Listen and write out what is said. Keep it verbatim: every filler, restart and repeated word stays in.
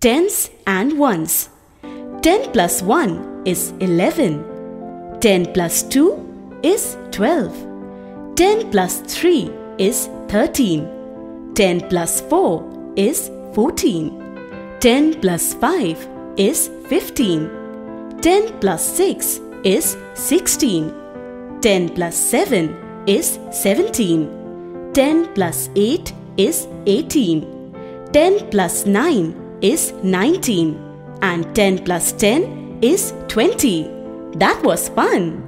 Tens and ones. ten plus one is eleven. ten plus two is twelve. ten plus three is thirteen. ten plus four is fourteen. ten plus five is fifteen. ten plus six is sixteen. ten plus seven is seventeen. ten plus eight is eighteen. ten plus nine is nineteen. And ten plus ten is twenty. That was fun!